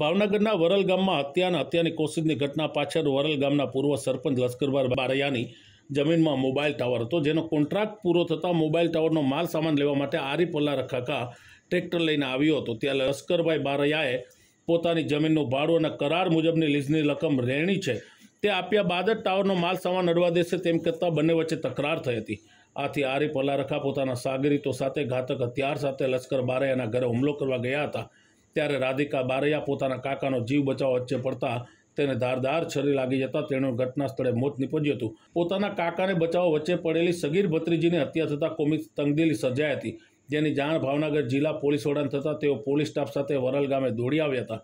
ભાવનગરના વરલ ગામમાં હત્યાની કોશિશની ઘટના પાછળ વરલ ગામના પૂર્વ સરપંચ લશ્કર ભાઈ બારૈયાની જમીનમાં મોબાઈલ ટાવર હતો, જેનો કોન્ટ્રાક્ટ પૂરો થતાં મોબાઈલ ટાવરનો માલ સામાન લેવા માટે અરિપલ્લા રખા ટ્રેક્ટર લઈને આવ્યો હતો। ત્યાં લશ્કર ભાઈ બારૈયાએ પોતાની જમીનનું ભાડું અને કરાર મુજબની લીઝની રકમ રહેણી છે તે આપ્યા બાદ જ ટાવરનો માલ સામાન અડવા દેશે તેમ કહેતા બંને વચ્ચે તકરાર થઈ હતી। આથી અરિપલ્લા રખા પોતાના સાગરીતો સાથે ઘાતક હથિયાર સાથે લશ્કર બારૈયાના ઘરે હુમલો કરવા ગયા હતા। ત્યારે રાધિકા બારૈયા પોતાના કાકાનો જીવ બચાવ વચ્ચે પડતા તેને ધારદાર છરી લાગી જતા તેનું ઘટના સ્થળે મોત નિપજ્યું હતું। પોતાના કાકાને બચાવ વચ્ચે પડેલી સગીર ભત્રીજીની હત્યા થતાં કોમિક તંગદિલી સર્જાઈ હતી, જેની જાણ ભાવનગર જિલ્લા પોલીસ વડાને થતાં તેઓ પોલીસ સ્ટાફ સાથે વરલ ગામે દોડી આવ્યા હતા।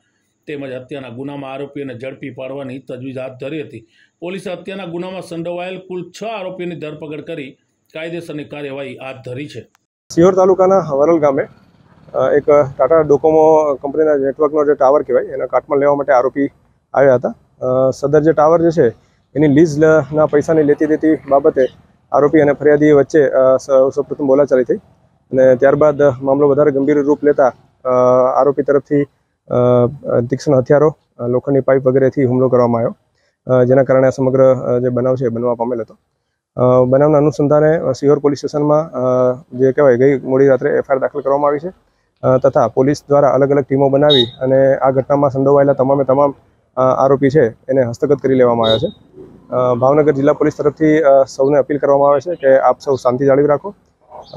તેમજ હત્યાના ગુનામાં આરોપીઓને ઝડપી પાડવાની તજવીજ હાથ ધરી હતી। પોલીસે હત્યાના ગુનામાં સંડોવાયેલ કુલ 6 આરોપીઓની ધરપકડ કરી કાયદેસરની કાર્યવાહી હાથ ધરી છે। સિહોર તાલુકાના વરલ ગામે એક ટાટા ડોકોમો કંપનીના નેટવર્કનો જે ટાવર કહેવાય એના કાટમાં લેવા માટે આરોપી આવ્યા હતા। સદર જે ટાવર જે છે એની લીઝના પૈસાની લેતી દેતી બાબતે આરોપી અને ફરિયાદી વચ્ચે સૌપ્રથમ બોલાચાલી થઈ અને ત્યારબાદ મામલો વધારે ગંભીર રૂપ લેતા આરોપી તરફથી તીક્ષ્ણ હથિયારો લોખંડની પાઇપ વગેરેથી હુમલો કરવામાં આવ્યો, જેના કારણે આ સમગ્ર જે બનાવ છે એ બનવા પામેલ હતો। બનાવના અનુસંધાને સિહોર પોલીસ સ્ટેશનમાં જે કહેવાય ગઈ મોડી રાત્રે એફઆઈઆર દાખલ કરવામાં આવી છે તથા પોલીસ દ્વારા અલગ અલગ ટીમો બનાવી અને આ ઘટનામાં સંડોવાયેલા તમામે તમામ આરોપી છે એને હસ્તગત કરી લેવામાં આવ્યા છે। ભાવનગર જિલ્લા પોલીસ તરફથી સૌને અપીલ કરવામાં આવે છે કે આપ સૌ શાંતિ જાળવી રાખો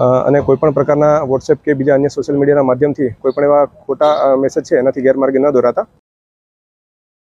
અને કોઈપણ પ્રકારના વોટ્સએપ કે બીજા અન્ય સોશિયલ મીડિયાના માધ્યમથી કોઈપણ એવા ખોટા મેસેજ છે એનાથી ગેરમાર્ગે ન દોરાતા।